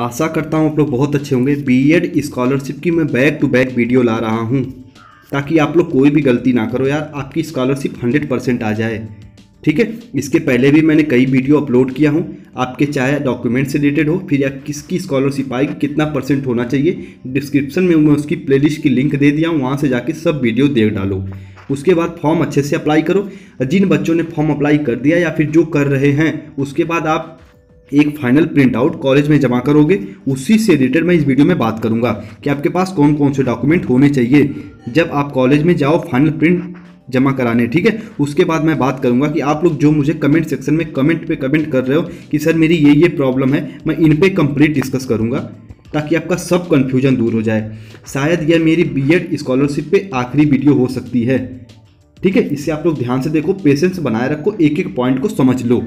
आशा करता हूँ आप लोग बहुत अच्छे होंगे। बीएड स्कॉलरशिप की मैं बैक टू बैक वीडियो ला रहा हूँ ताकि आप लोग कोई भी गलती ना करो यार, आपकी स्कॉलरशिप 100% आ जाए, ठीक है। इसके पहले भी मैंने कई वीडियो अपलोड किया हूँ, आपके चाहे डॉक्यूमेंट से रिलेटेड हो फिर या किसकी स्कॉलरशिप आएगी, कितना % होना चाहिए, डिस्क्रिप्शन में मैं उसकी प्लेलिस्ट की लिंक दे दिया हूँ, वहाँ से जाके सब वीडियो देख डालो। उसके बाद फॉर्म अच्छे से अप्लाई करो। जिन बच्चों ने फॉर्म अप्लाई कर दिया या फिर जो कर रहे हैं, उसके बाद आप एक फाइनल प्रिंट आउट कॉलेज में जमा करोगे। उसी से रिलेटेड मैं इस वीडियो में बात करूंगा कि आपके पास कौन कौन से डॉक्यूमेंट होने चाहिए जब आप कॉलेज में जाओ फाइनल प्रिंट जमा कराने, ठीक है। उसके बाद मैं बात करूंगा कि आप लोग जो मुझे कमेंट सेक्शन में कमेंट पे कमेंट कर रहे हो कि सर मेरी ये प्रॉब्लम है, मैं इन पर कंप्लीट डिस्कस करूँगा ताकि आपका सब कन्फ्यूजन दूर हो जाए। शायद यह मेरी बीएड स्कॉलरशिप पे आखिरी वीडियो हो सकती है, ठीक है। इससे आप लोग ध्यान से देखो, पेशेंस बनाए रखो, एक एक पॉइंट को समझ लो,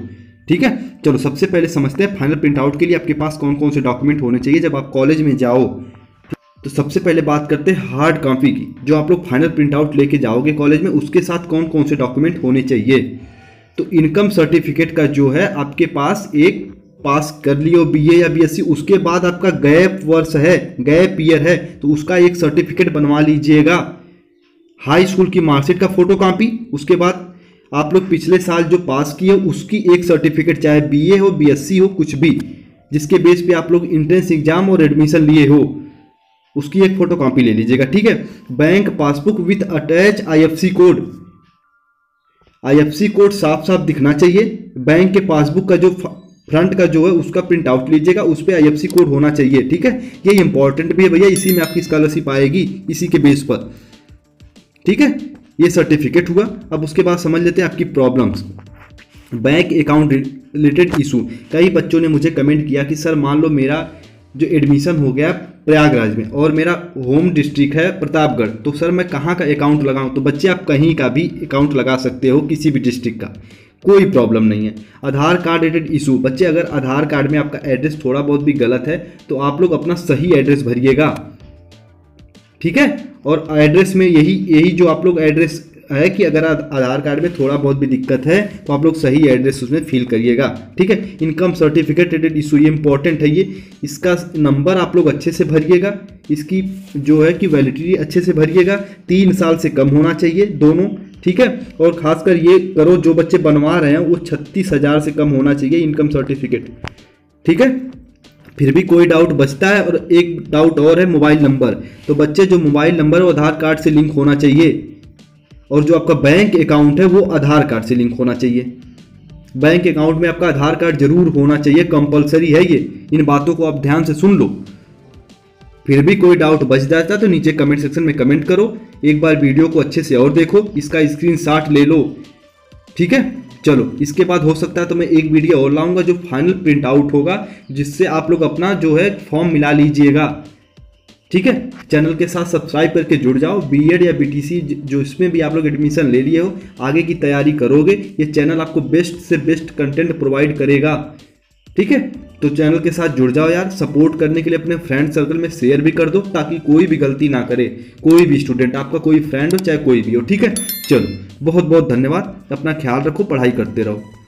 ठीक है। चलो सबसे पहले समझते हैं फाइनल प्रिंट आउट के लिए आपके पास कौन कौन से डॉक्यूमेंट होने चाहिए जब आप कॉलेज में जाओ। तो सबसे पहले बात करते हैं हार्ड कॉपी की। जो आप लोग फाइनल प्रिंट आउट लेके जाओगे कॉलेज में, उसके साथ कौन कौन से डॉक्यूमेंट होने चाहिए। तो इनकम सर्टिफिकेट का जो है आपके पास, एक पास कर लियो बीए या बीएससी, उसके बाद आपका गैप वर्ष है, गैप ईयर है, तो उसका एक सर्टिफिकेट बनवा लीजिएगा। हाई स्कूल की मार्कशीट का फोटोकॉपी, उसके बाद आप लोग पिछले साल जो पास किए उसकी एक सर्टिफिकेट, चाहे बीए हो बीएससी हो कुछ भी, जिसके बेस पे आप लोग इंट्रेंस एग्जाम और एडमिशन लिए हो, उसकी एक फोटोकॉपी ले लीजिएगा, ठीक है। Bank passbook with attach IFSC code, IFSC code साफ साफ दिखना चाहिए। बैंक के पासबुक का जो फ्रंट का जो है उसका प्रिंट आउट लीजिएगा, उस पर आईएफएससी कोड होना चाहिए, ठीक है। ये इंपॉर्टेंट भी है भैया, इसी में आपकी स्कॉलरशिप आएगी, इसी के बेस पर, ठीक है। ये सर्टिफिकेट हुआ। अब उसके बाद समझ लेते हैं आपकी problems. Bank account related issue. कई बच्चों ने मुझे कमेंट किया कि सर मान लो मेरा जो एडमिशन हो गया प्रयागराज में और मेरा होम डिस्ट्रिक्ट है प्रतापगढ़, तो सर मैं कहाँ का अकाउंट लगाऊँ। तो बच्चे आप कहीं का भी अकाउंट लगा सकते हो, किसी भी डिस्ट्रिक्ट का, कोई प्रॉब्लम नहीं है। Aadhaar card related issue. बच्चे अगर आधार कार्ड में आपका एड्रेस थोड़ा बहुत भी गलत है तो आप लोग अपना सही एड्रेस भरिएगा, ठीक है। और एड्रेस में यही जो आप लोग एड्रेस है कि अगर आधार कार्ड में थोड़ा बहुत भी दिक्कत है तो आप लोग सही एड्रेस उसमें फिल करिएगा, ठीक है। इनकम सर्टिफिकेट रिलेटेड इशू, ये इंपॉर्टेंट है, ये इसका नंबर आप लोग अच्छे से भरिएगा, इसकी जो है कि वैलिडिटी अच्छे से भरिएगा, 3 साल से कम होना चाहिए दोनों, ठीक है। और खासकर ये करो जो बच्चे बनवा रहे हैं वो 36,000 से कम होना चाहिए इनकम सर्टिफिकेट, ठीक है। फिर भी कोई डाउट बचता है, और एक डाउट और है मोबाइल नंबर। तो बच्चे जो मोबाइल नंबर वो आधार कार्ड से लिंक होना चाहिए, और जो आपका बैंक अकाउंट है वो आधार कार्ड से लिंक होना चाहिए। बैंक अकाउंट में आपका आधार कार्ड जरूर होना चाहिए, कंपलसरी है ये। इन बातों को आप ध्यान से सुन लो। फिर भी कोई डाउट बच जाता है तो नीचे कमेंट सेक्शन में कमेंट करो, एक बार वीडियो को अच्छे से और देखो, इसका स्क्रीनशॉट ले लो, ठीक है। चलो इसके बाद हो सकता है तो मैं एक वीडियो और लाऊंगा जो फाइनल प्रिंट आउट होगा, जिससे आप लोग अपना जो है फॉर्म मिला लीजिएगा, ठीक है। चैनल के साथ सब्सक्राइब करके जुड़ जाओ। बीएड या बीटीसी जो इसमें भी आप लोग एडमिशन ले लिए हो, आगे की तैयारी करोगे, ये चैनल आपको बेस्ट से बेस्ट कंटेंट प्रोवाइड करेगा, ठीक है। तो चैनल के साथ जुड़ जाओ यार। सपोर्ट करने के लिए अपने फ्रेंड सर्कल में शेयर भी कर दो ताकि कोई भी गलती ना करे, कोई भी स्टूडेंट, आपका कोई फ्रेंड हो चाहे कोई भी हो, ठीक है। चलो बहुत बहुत धन्यवाद। अपना ख्याल रखो, पढ़ाई करते रहो।